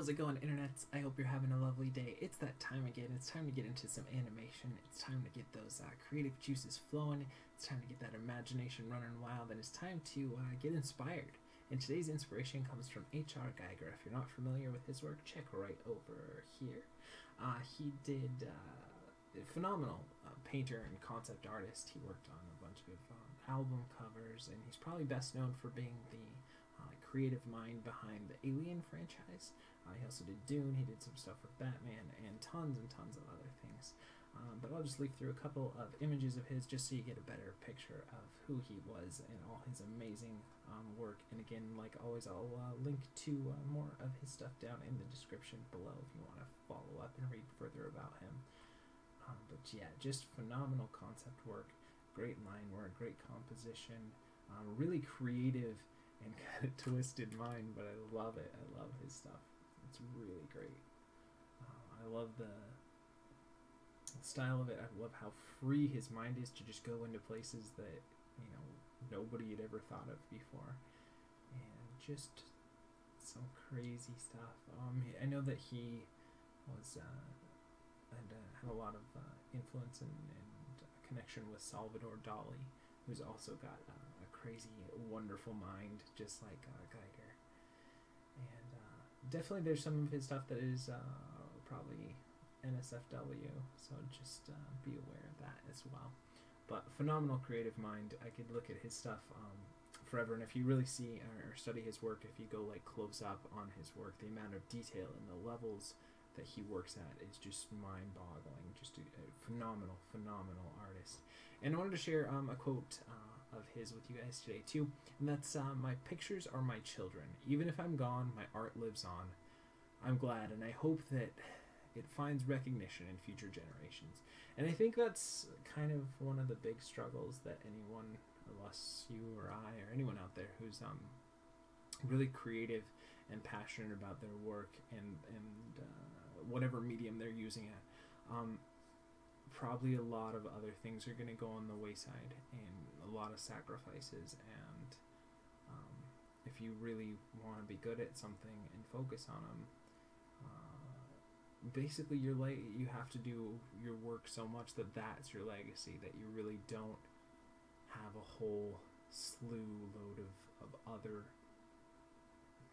How's it going, internets? I hope you're having a lovely day. It's that time again. It's time to get into some animation. It's time to get those creative juices flowing. It's time to get that imagination running wild, and it's time to get inspired. And today's inspiration comes from H.R. Giger. If you're not familiar with his work, check right over here. He did a phenomenal painter and concept artist. He worked on a bunch of album covers, and he's probably best known for being the creative mind behind the Alien franchise. He also did Dune, he did some stuff with Batman, and tons of other things. But I'll just leaf through a couple of images of his just so you get a better picture of who he was and all his amazing work. And again, like always, I'll link to more of his stuff down in the description below if you want to follow up and read further about him. But yeah, just phenomenal concept work, great line work, great composition, really creative and kind of twisted mind, but I love it. I love his stuff. It's really great. I love the style of it. I love how free his mind is to just go into places that, you know, nobody had ever thought of before. And just some crazy stuff. I know that he was, had a lot of influence and connection with Salvador Dali, who's also got crazy, wonderful mind, just like Giger. And definitely there's some of his stuff that is probably NSFW, so just be aware of that as well. But phenomenal creative mind. I could look at his stuff forever, and if you really see or study his work, if you go like close up on his work, the amount of detail and the levels that he works at is just mind-boggling. Just a phenomenal, phenomenal artist. And I wanted to share a quote of his with you guys today too, and that's my pictures are my children. Even if I'm gone, my art lives on. I'm glad, and I hope that it finds recognition in future generations. And I think that's kind of one of the big struggles that anyone, unless you or I or anyone out there who's really creative and passionate about their work and whatever medium they're using it, probably a lot of other things are going to go on the wayside, and a lot of sacrifices, and if you really want to be good at something and focus on them, basically you have to do your work so much that that's your legacy, that you really don't have a whole slew load of other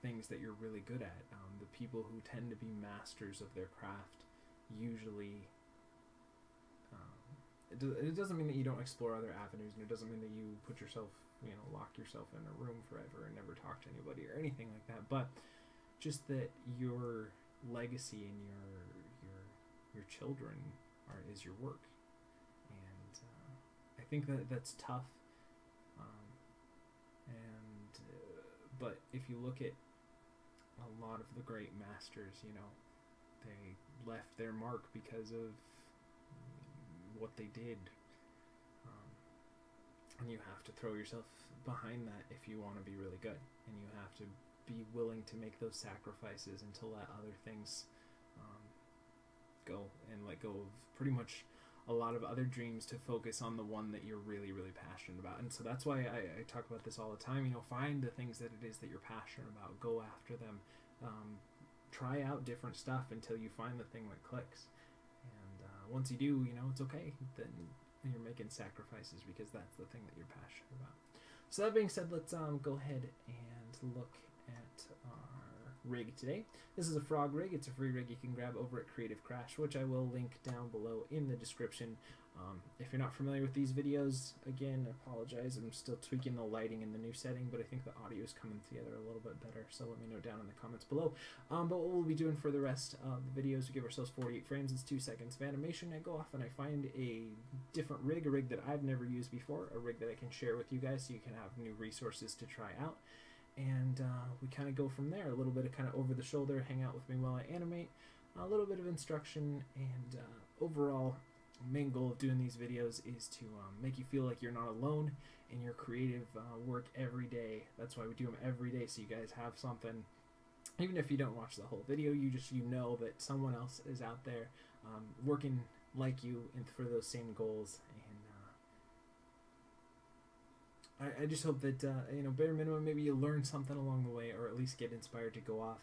things that you're really good at. The people who tend to be masters of their craft usually... It doesn't mean that you don't explore other avenues, and it doesn't mean that you put yourself, you know, lock yourself in a room forever and never talk to anybody or anything like that, but just that your legacy and your children is your work. And I think that that's tough, but if you look at a lot of the great masters, you know, they left their mark because of what they did, and you have to throw yourself behind that if you want to be really good, and you have to be willing to make those sacrifices and to let other things go, and let go of pretty much a lot of other dreams to focus on the one that you're really, really passionate about. And so that's why I talk about this all the time. You know, find the things that it is that you're passionate about, go after them, try out different stuff until you find the thing that clicks. Once you do, you know, it's okay, then you're making sacrifices because that's the thing that you're passionate about. So that being said, let's go ahead and look at our rig today. This is a frog rig. It's a free rig you can grab over at Creative Crash, which I will link down below in the description. If you're not familiar with these videos, again, I apologize. I'm still tweaking the lighting in the new setting, but I think the audio is coming together a little bit better, so let me know down in the comments below. But what we'll be doing for the rest of the videos, we give ourselves 48 frames. It's 2 seconds of animation. I go off and I find a different rig, a rig that I've never used before, a rig that I can share with you guys so you can have new resources to try out. And we kind of go from there, a little bit of kind of over the shoulder, hang out with me while I animate, a little bit of instruction, and overall, main goal of doing these videos is to make you feel like you're not alone in your creative work every day. That's why we do them every day, so you guys have something. Even if you don't watch the whole video, you just, you know that someone else is out there working like you and for those same goals. And I just hope that, you know, bare minimum, maybe you learn something along the way, or at least get inspired to go off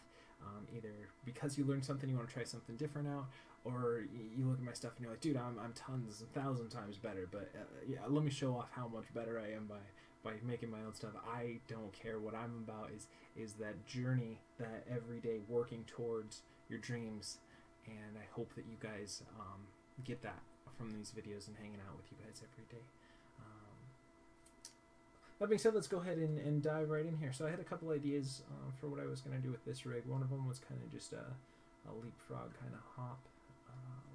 Either because you learn something, you want to try something different out, or you look at my stuff and you're like, dude, I'm tons, 1,000 times better, but yeah, let me show off how much better I am by making my own stuff. I don't care. What I'm about is that journey, that everyday working towards your dreams, and I hope that you guys get that from these videos and hanging out with you guys every day. That being said, let's go ahead and dive right in here. So I had a couple ideas for what I was going to do with this rig. One of them was kind of just a leapfrog kind of hop,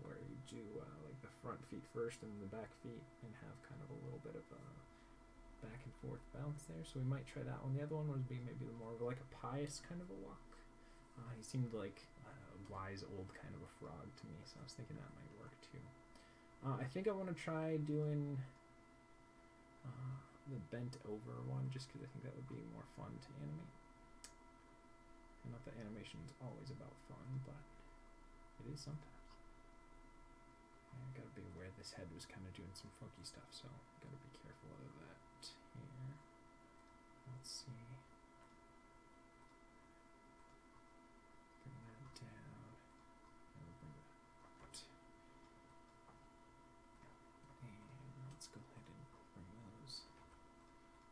where you do like the front feet first and the back feet, and have kind of a little bit of a back and forth bounce there. So we might try that one. The other one was being maybe more of like a pious kind of a walk. He seemed like a wise old kind of a frog to me, so I was thinking that might work too. I think I want to try doing the bent over one, just because I think that would be more fun to animate. And not that animation is always about fun, but it is sometimes. I've got to be aware this head was kind of doing some funky stuff, so I've got to be careful of that here. Let's see. Bring that down. And we'll bring that out. And let's go ahead and bring those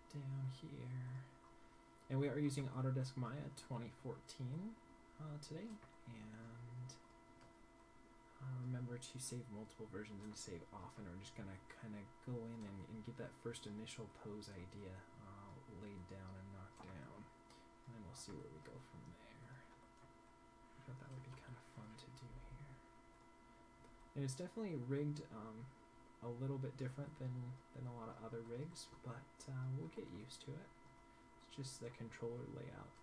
down here. And we are using Autodesk Maya 2014 today, and remember to save multiple versions and save often. We're just gonna kind of go in and get that first initial pose idea laid down and knocked down, and then we'll see where we go from there. I thought that would be kind of fun to do here. And it's definitely rigged a little bit different than a lot of other rigs, but we'll get used to it. It's just the controller layout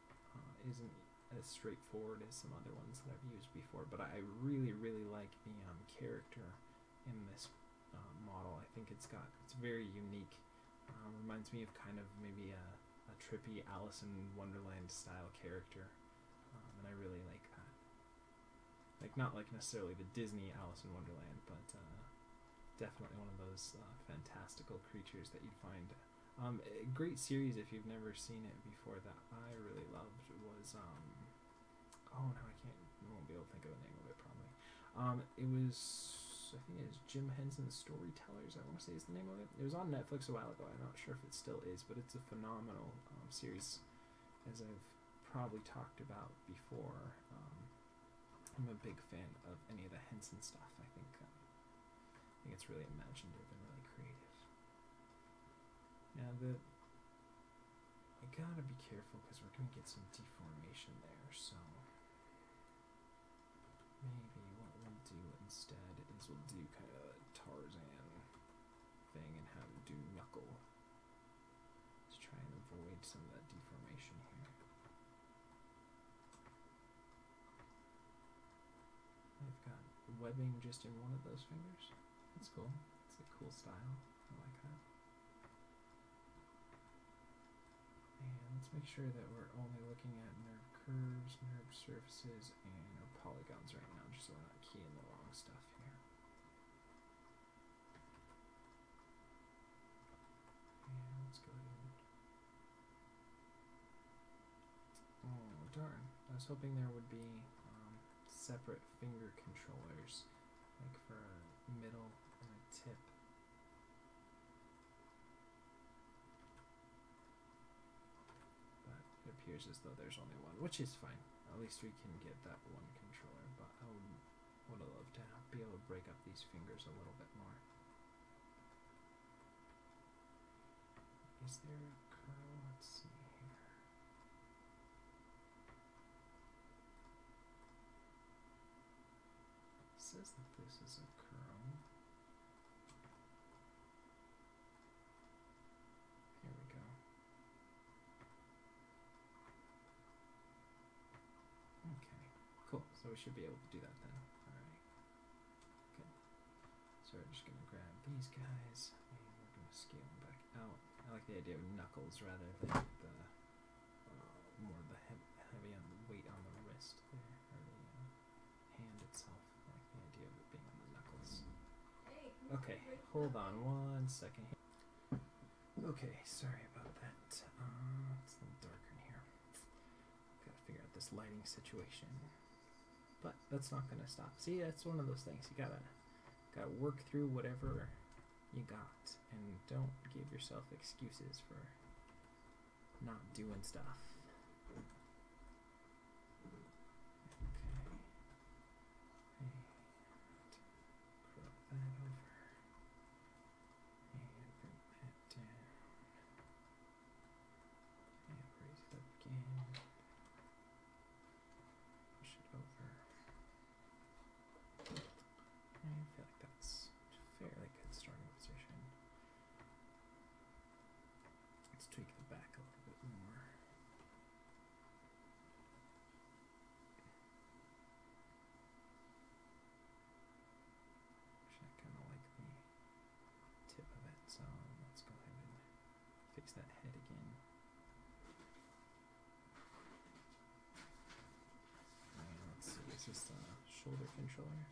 isn't as straightforward as some other ones that I've used before, but I really, really like the character in this model. I think it's very unique. Reminds me of kind of maybe a trippy Alice in Wonderland style character, and I really like that. Like, not like necessarily the Disney Alice in Wonderland, but definitely one of those fantastical creatures that you'd find. A great series, if you've never seen it before, that I really loved was, oh no, I won't be able to think of the name of it probably. It was, I think it was Jim Henson's Storytellers, I want to say is the name of it. It was on Netflix a while ago, I'm not sure if it still is, but it's a phenomenal series, as I've probably talked about before. I'm a big fan of any of the Henson stuff. I think it's really imaginative and really creative. Now that I gotta be careful because we're gonna get some deformation there, so maybe what we'll do instead is we'll do kind of a Tarzan thing and have him do knuckle. Let's try and avoid some of that deformation here. I've got webbing just in one of those fingers. That's cool. It's a cool style. I like that. And let's make sure that we're only looking at nerve curves, nerve surfaces, and our polygons right now, just so we're not keying the wrong stuff here. And let's go ahead. Oh, darn. I was hoping there would be separate finger controllers, like for a middle and a tip. It appears as though there's only one, which is fine. At least we can get that one controller, but I would have loved to be able to break up these fingers a little bit more. Is there a curl? Let's see here. It says that this is a curl. Here we go. Okay, cool. So we should be able to do that then. Alright. Good. So we're just going to grab these guys and we're going to scale them back out. I like the idea of knuckles rather than the more of the heavy on the weight on the wrist there, or the hand itself. I like the idea of it being on the knuckles. Okay, hold on one second here. Okay, sorry about that. It's a little darker in here. Gotta figure out this this lighting situation. But that's not going to stop. See, that's one of those things. You gotta work through whatever you got, and don't give yourself excuses for not doing stuff. Okay. And crop that over. And bring that down. And raise it up again. Push it over. And I feel like that's a fairly good starting position. Let's tweak the back a little bit more. Actually, I kind of like the tip of it, so let's go ahead and fix that head again. And let's see, is this the shoulder controller?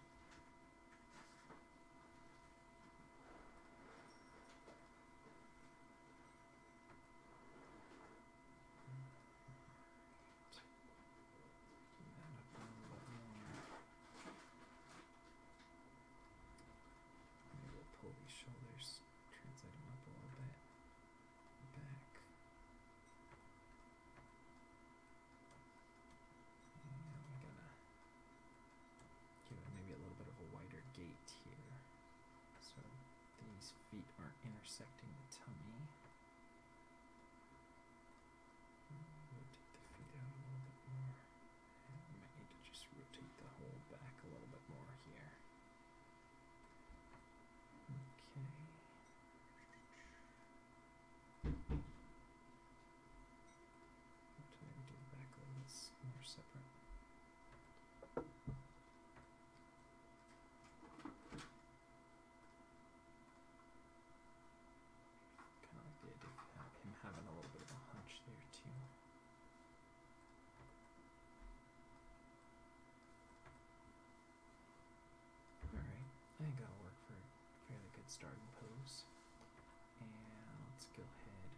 Intersecting the tummy. Rotate the feet out a little bit more. And we might need to just rotate the whole back a little bit more here. Okay. Maybe do the back a little bit more separate. Starting pose, and let's go ahead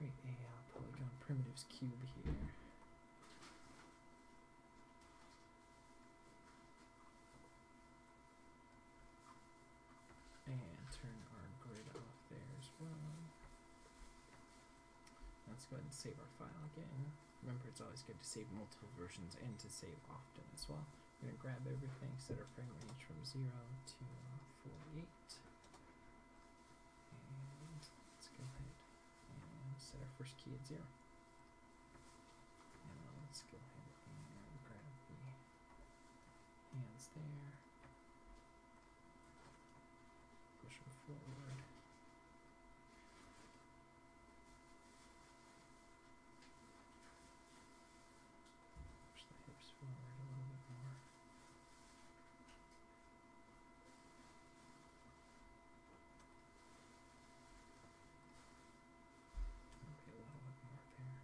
and create a polygon primitives cube here. And turn our grid off there as well. Let's go ahead and save our file again. Remember, it's always good to save multiple versions and to save often as well. We're going to grab everything, set our frame range from 0 to 48. And let's go ahead and set our first key at 0. And let's go ahead and grab the hands there. Push them forward. Push the hips forward a little bit more. Maybe a little bit more there.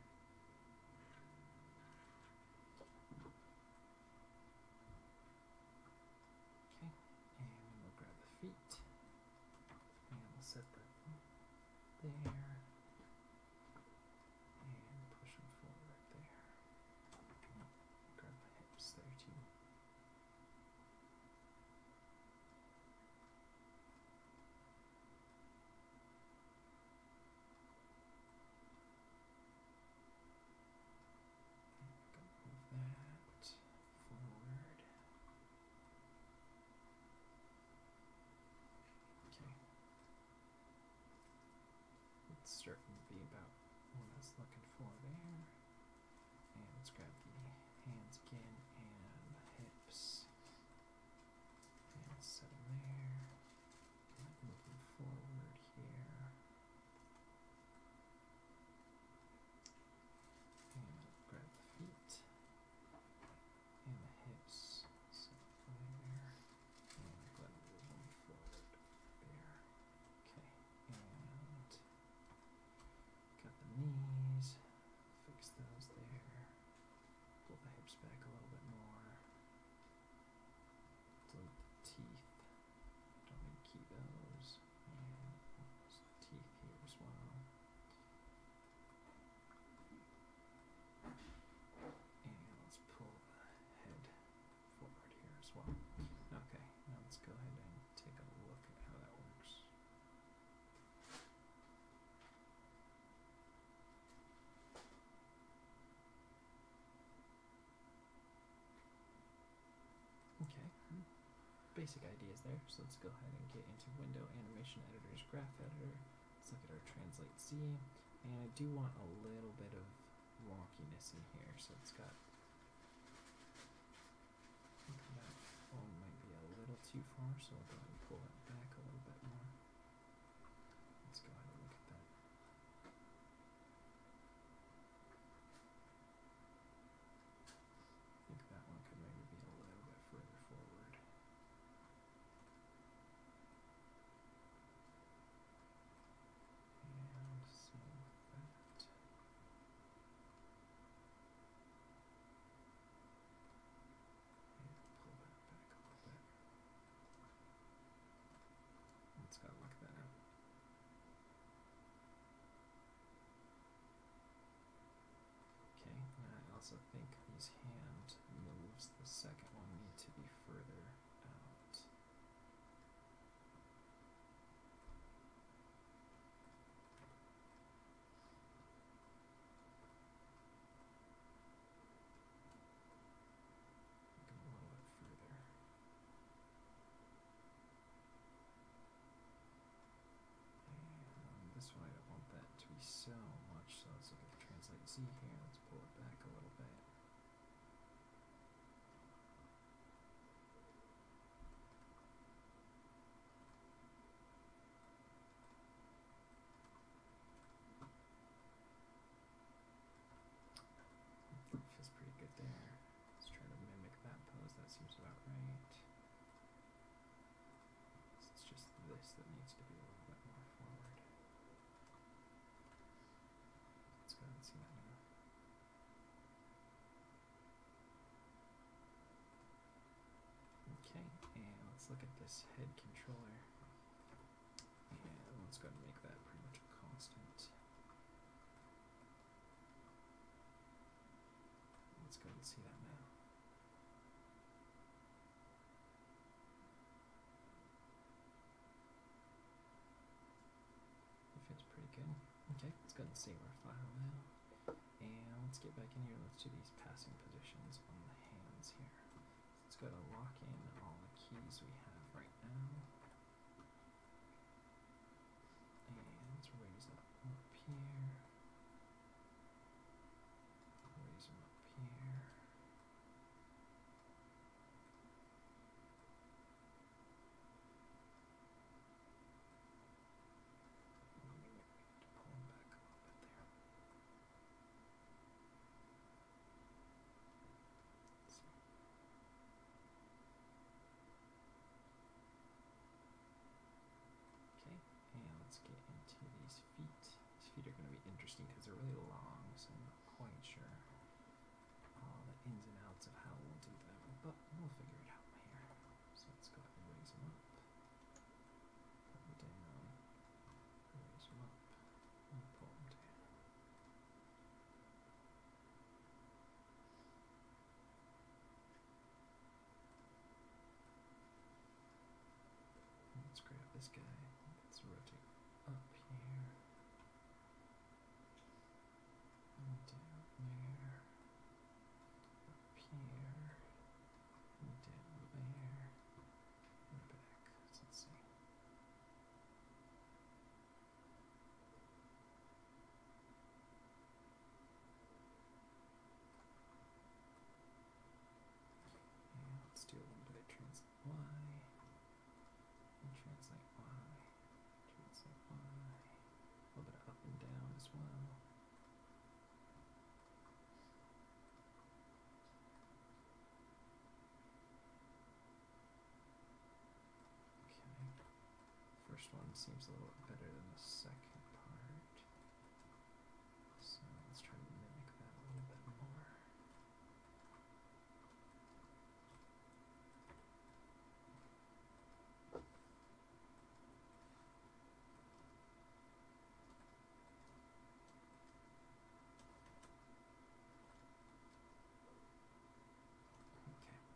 basic ideas there. So let's go ahead and get into Window, Animation Editors, Graph Editor. Let's look at our Translate C. And I do want a little bit of wonkiness in here, so it's got that one might be a little too far, so I'll go ahead and pull it back a little bit more. Let's go ahead and look at that. I think that one could maybe be a little bit further forward. And so with that. And pull that back a little bit. Let's go look that up. Okay, and I also think these hand moves, the second one, need to be further out. Go a little bit further. This one, I don't want that to be so much, so let's look at the Translate Z here. Let's pull it back a little bit. That feels pretty good there. Let's try to mimic that pose. That seems about right. So it's just this that needs to be a little bit more forward. Let's go ahead and see that now. Okay, and let's look at this head controller. And let's go ahead and make that pretty much a constant. Let's go ahead and see that now. It feels pretty good. Okay, let's go ahead and save our file now. And let's get back in here. Let's do these passing positions on the hands here. Let's go to lock in all the keys we have right now. And let's raise them up here. Raise them up here. Let's get into these feet. These feet are going to be interesting because they're really long, so I'm not quite sure all the ins and outs of how we'll do them, but we'll figure it out here. So let's go ahead and raise them up, put them down, raise them up, and pull them down. Let's grab this guy. Let's rotate up here and down there, up here and down there and back. So let's see. Yeah, let's do a little bit of translate Y and translate Y. So a little bit of up and down as well. Okay. First one seems a little bit better than the second part. So let's try to mimic that a little bit more.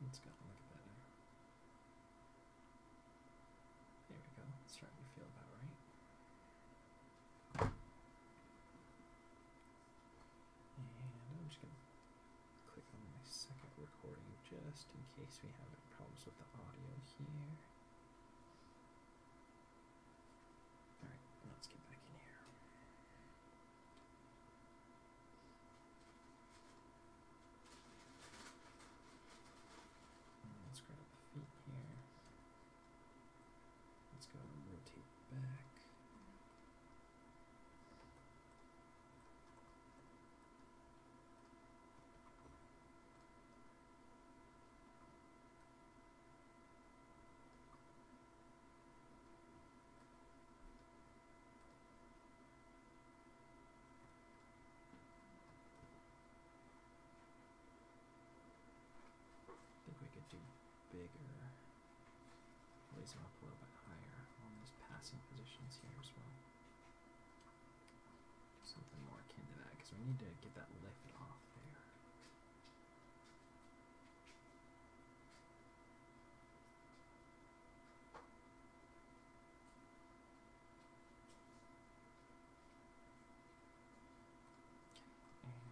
Let's go and look at that now. There we go, it's starting to feel about right. And I'm just going to click on my second recording just in case we have a problem problems with the audio here. All right, let's get back in here. And let's grab the feet here. Let's go and rotate back. Place them up a little bit higher on those passing positions here as well. Something more akin to that, because we need to get that lift off there.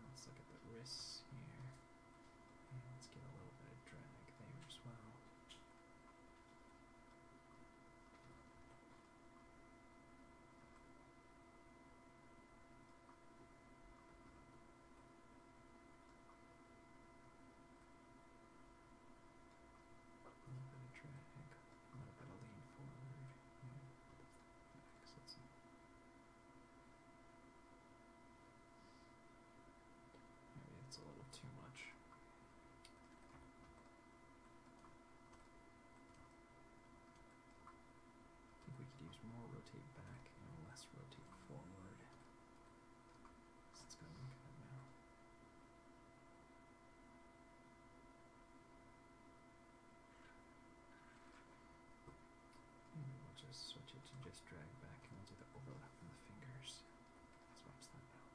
And let's look at the wrists here. And let's get a little bit of drag there as well. Too much. I think we could use more rotate back and less rotate forward. So let's go and look at it now. And we'll just switch it to just drag back and we'll do the overlap of the fingers. Let's watch that now.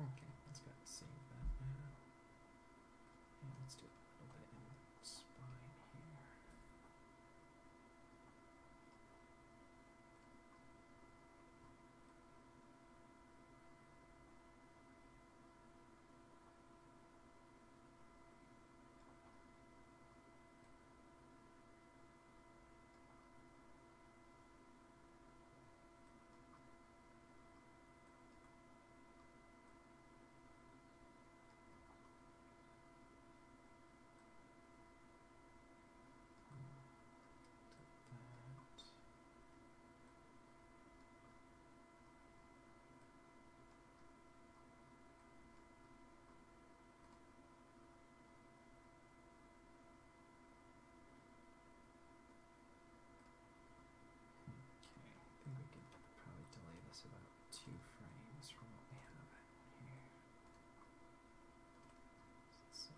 Okay, let's go ahead and save that now. And let's do a little bit in the spine here. About 2 frames from what we have here. Let's see.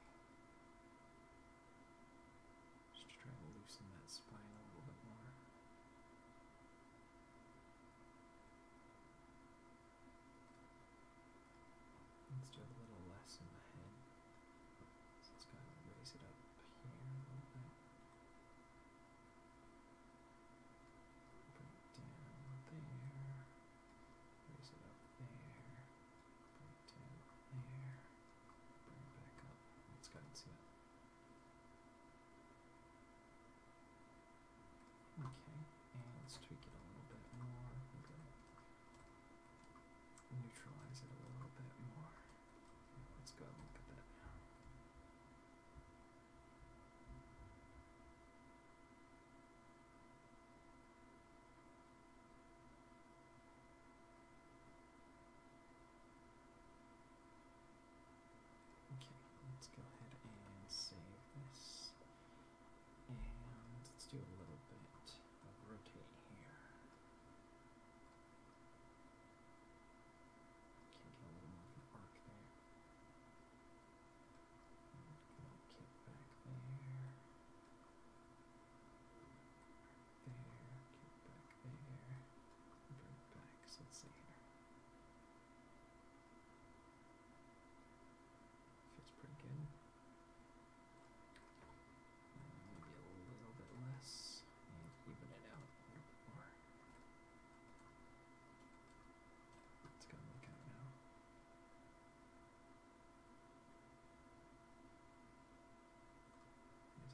Just try to loosen that spine a little bit more. Let's do a little less in the head. So let's go ahead and raise it up here a little bit.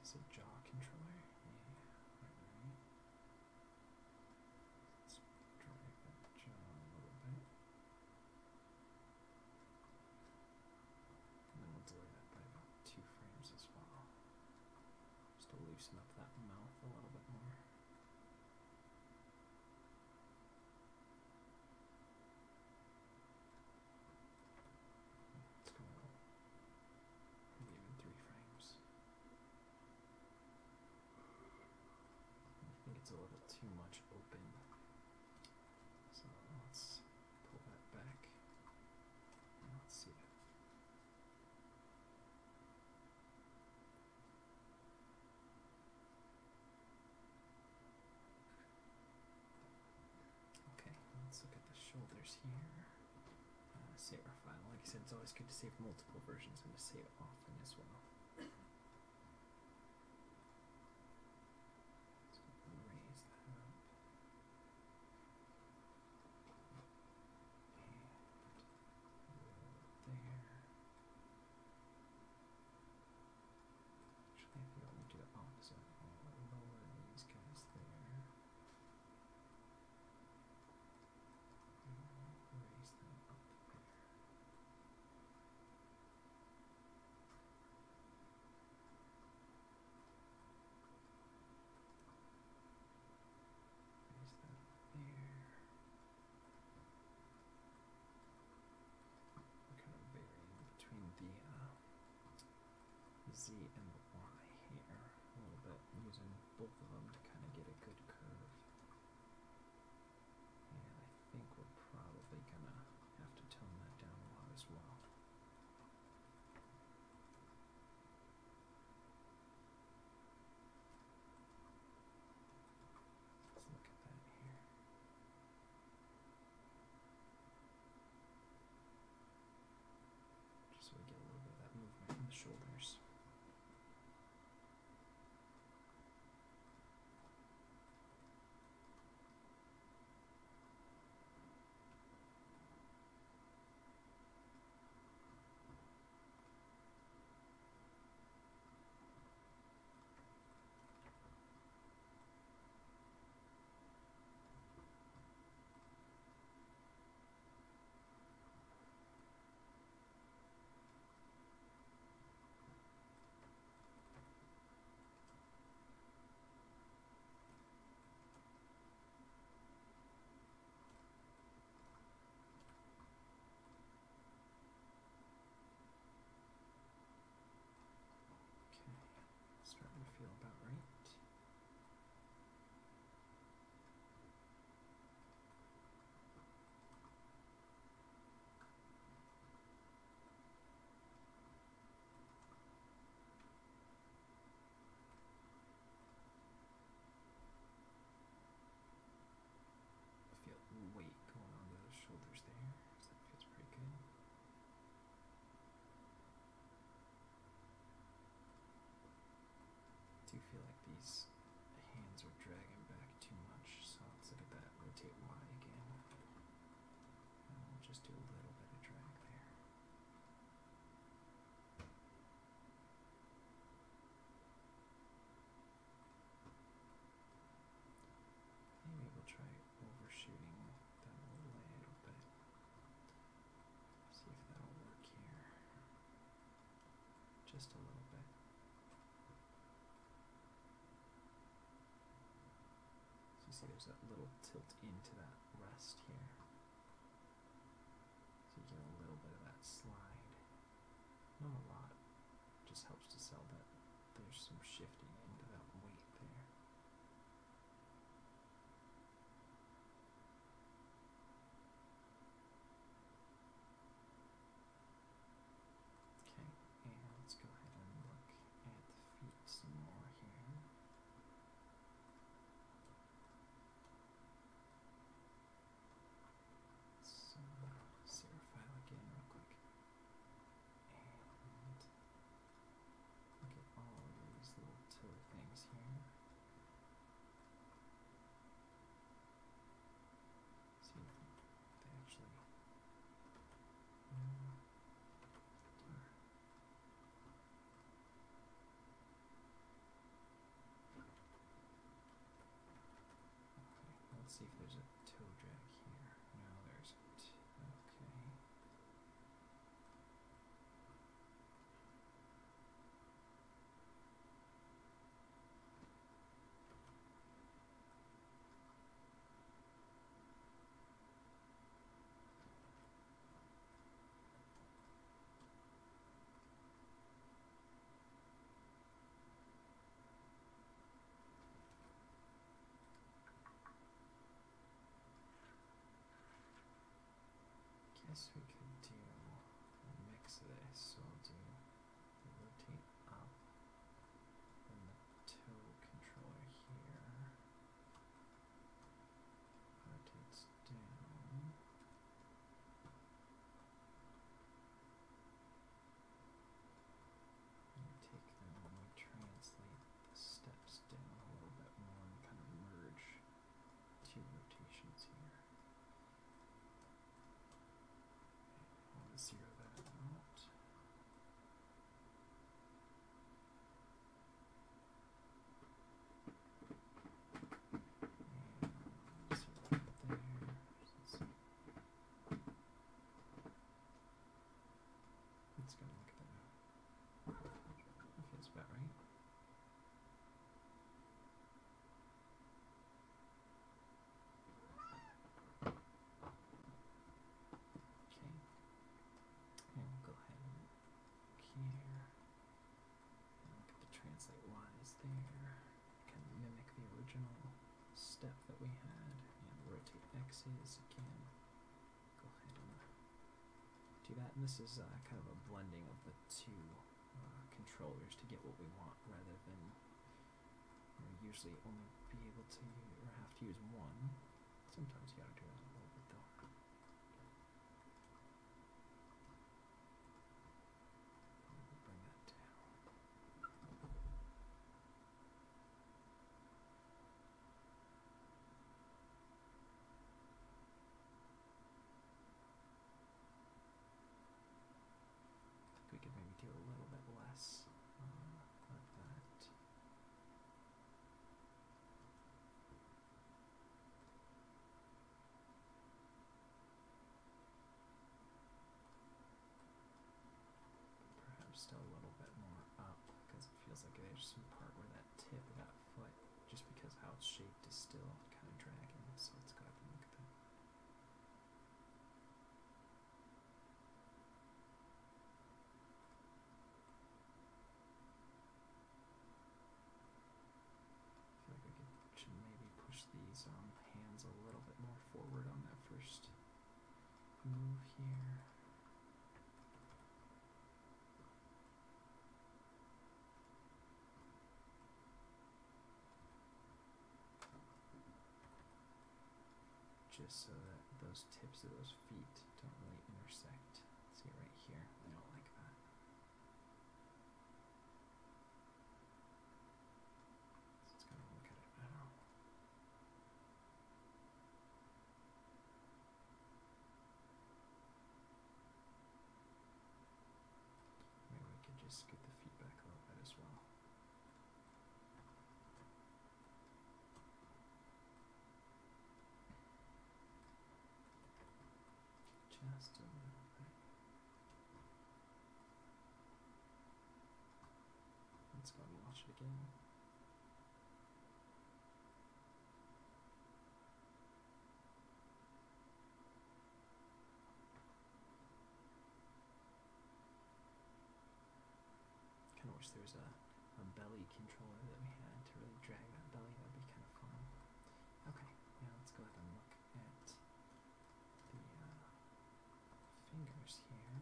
Is it jaw controller? Loosen up that mouth a little bit more. Let's go and give it 3 frames. I think it's a little too much open, so let's pull that back and let's see that. Let's look at the shoulders here. Save our file. Like I said, it's always good to save multiple versions and to save often as well. So raise that up. And there. Actually, I think I'll need to do the opposite. I'll lower these guys there. Raise them up there. Raise them up there. We're kind of varying between the Z and the Y here a little bit, using both of them to kind of get a good curve. I think we're probably gonna have to tone that down a lot as well. Let's look at that here. Just so we get a little bit of that movement from the shoulders. Starting to feel about right. I feel weight going on to the shoulders there, so that feels pretty good. I do feel like these hands are dragging back too much, so let's look at that, rotate Y again, and we'll just do a little bit of drag there. Maybe we'll try overshooting that a little bit, see if that'll work here, just a little bit. You see there's that little tilt into that rest here. So you get a little bit of that slide. Not a lot. It just helps to sell that there's some shifting into that weight there. Okay, and let's go ahead and look at the feet some more here. Again real quick, and look at all of these little toe things. guess we could do mix this, so I'll do the rotate up and the toe controller here. Rotates down. And take them and we'll translate the steps down a little bit more and kind of merge two rotations here. Zero that out. And zero that there. It's gonna look better. That feels about right. Lies there, kind of mimic the original step that we had, and rotate X's again. Go ahead and do that, and this is kind of a blending of the two controllers to get what we want, rather than we usually only be able to or have to use one. Sometimes you gotta do that a little bit though. Do a little bit less like that. Perhaps still a little bit more up, because it feels like there's some part where that tip of that foot, just because how it's shaped, is still kind of dragging, so let's go ahead and look at that. These hands a little bit more forward on that first move here. Just so that those tips of those feet don't really intersect. See right here, I don't like that. Just get the feedback a little bit as well. Just a little bit. Let's go and watch it again. Wish there was a belly controller that we had to really drag that belly. That would be kind of fun. Okay, now let's go ahead and look at the fingers here.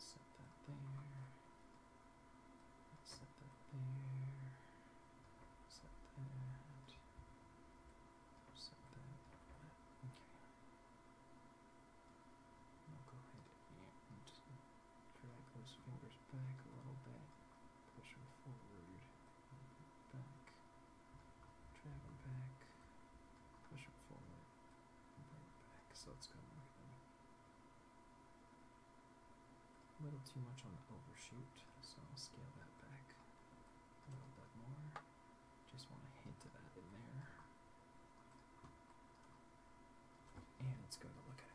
Set that there. Set that there. Fingers back a little bit, push them forward, back, drag them back, push them forward, and bring them back. So let's go and look at them. A little too much on the overshoot, so I'll scale that back a little bit more. Just want a hint of that in there. And let's go to look at it.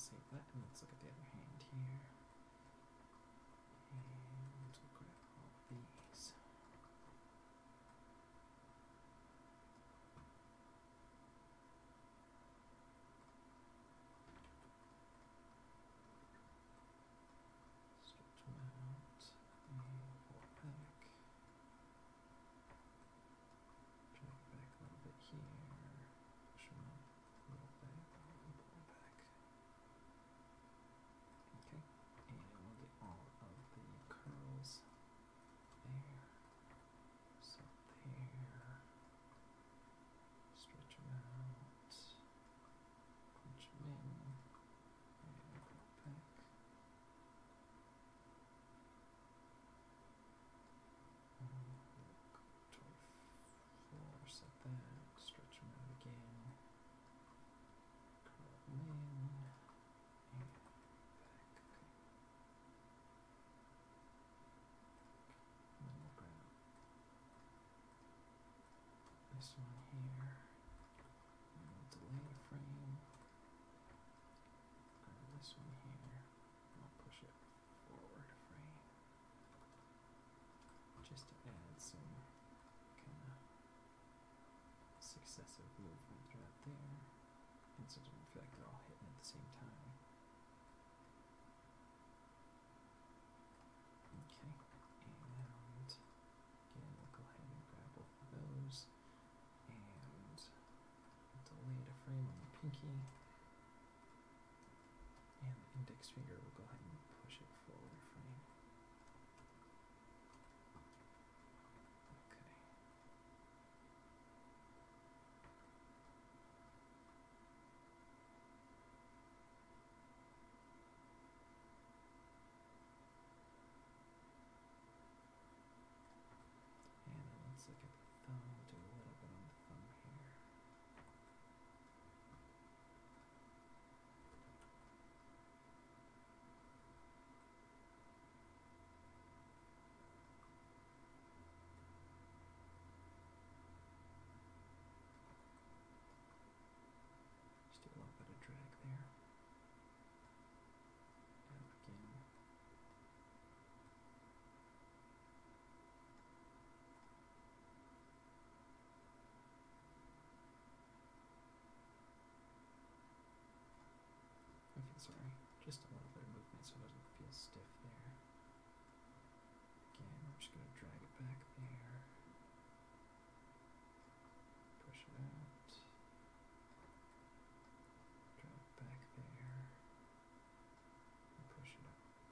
save that, and let's look at the other hand here. And we'll grab all these. Stretch them out, and pull it back. Drag it back a little bit here. Push them up a little bit, and pull it back. Okay, and we'll get all of the curls there. So there. Stretch them out. Punch them in. And pull it back. Set that, stretch them out again, curl them in, and back, okay. And then we'll grab this one here, and we'll delay the frame, grab this one here, and I'll push it forward a frame, just to add some kind of successive movement right there, and so it doesn't feel like they're all hitting at the same time. Okay, and again, we'll go ahead and grab both of those, and delay the frame on the pinky, and the index finger will go ahead and push it forward a frame. Let's look at the thumb, do a little bit on the thumb here. Just do a little bit of drag there. And again. Sorry, just a little bit of movement so it doesn't feel stiff there. Again, we're just going to drag it back there. Push it out. Drag it back there. And push it out.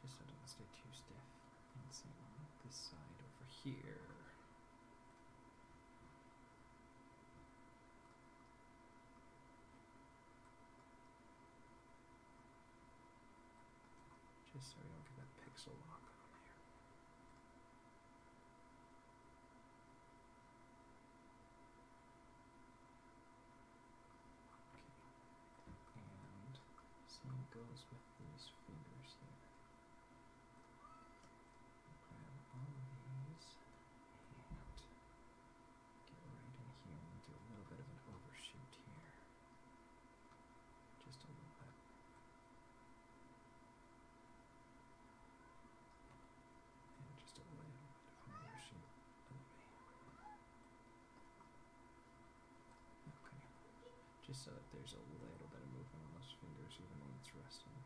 Just so it doesn't stay too stiff. And same on this side over here. Just so we don't get that pixel lock on there. Okay. And same goes with these fingers here. Just a little bit. And just a little bit of motion away. Okay. Just so that there's a little bit of movement on those fingers even when it's resting.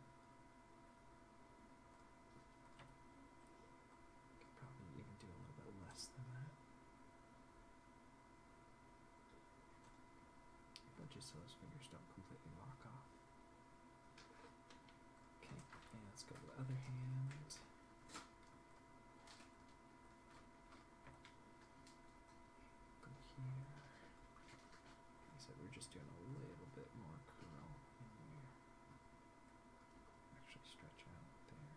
Could probably even do a little bit less than that. But just so those fingers don't completely lock off. Okay, and let's go to the other hand. doing a little bit more curl here. Actually stretch out there,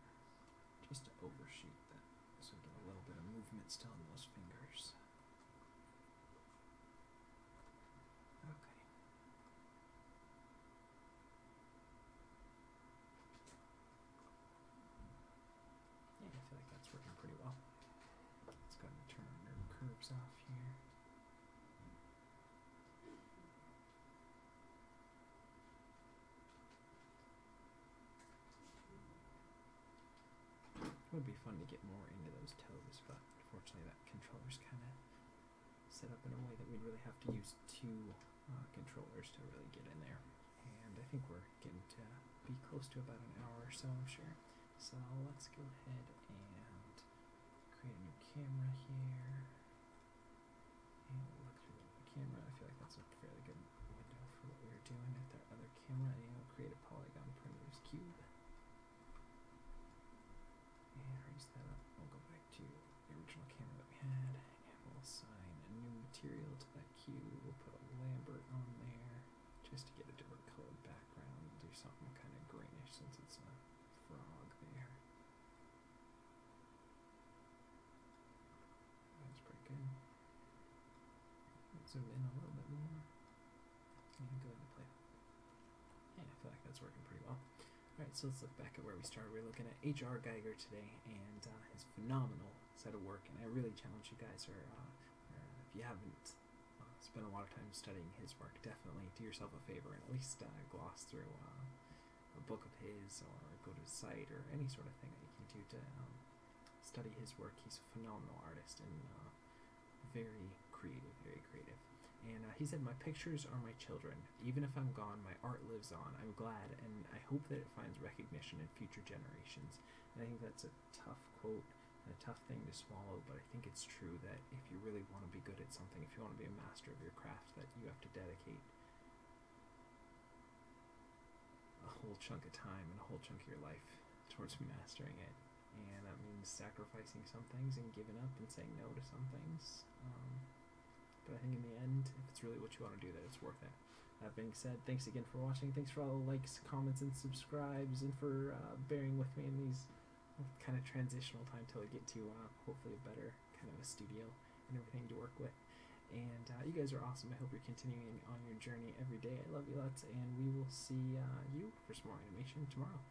just to overshoot that, so get a little bit of movement still in those fingers. Okay. Yeah, I feel like that's working pretty well. Let's go ahead and turn our curves off here. Would be fun to get more into those toes, but unfortunately that controller's kind of set up in a way that we'd really have to use two controllers to really get in there. And I think we're getting to be close to about an hour or so, I'm sure. So let's go ahead and create a new camera here. And we'll look through the camera. I feel like that's a fairly good window for what we were doing with our other camera. And we'll create a polygon primitives cube. And raise that up. We'll go back to the original camera that we had, and we'll assign a new material to that cube. We'll put a Lambert on there, just to get a different colored background. We'll do something kind of greenish since it's a frog there. That's pretty good. Let's zoom in a little bit more, and go ahead and play. Yeah, I feel like that's working pretty well. Alright, so let's look back at where we started. We're looking at H.R. Giger today and his phenomenal set of work, and I really challenge you guys, or if you haven't spent a lot of time studying his work, definitely do yourself a favor and at least gloss through a book of his, or go to his site, or any sort of thing that you can do to study his work. He's a phenomenal artist and very creative, very creative. And he said, "My pictures are my children. Even if I'm gone, my art lives on. I'm glad, and I hope that it finds recognition in future generations." And I think that's a tough quote and a tough thing to swallow, but I think it's true that if you really want to be good at something, if you want to be a master of your craft, that you have to dedicate a whole chunk of time and a whole chunk of your life towards mastering it. And that means sacrificing some things and giving up and saying no to some things. But I think in the end, if it's really what you want to do, that it's worth it. That being said, thanks again for watching. Thanks for all the likes, comments, and subscribes, and for bearing with me in these kind of transitional time till I get to hopefully a better kind of a studio and everything to work with. And you guys are awesome. I hope you're continuing on your journey every day. I love you lots, and we will see you for some more animation tomorrow.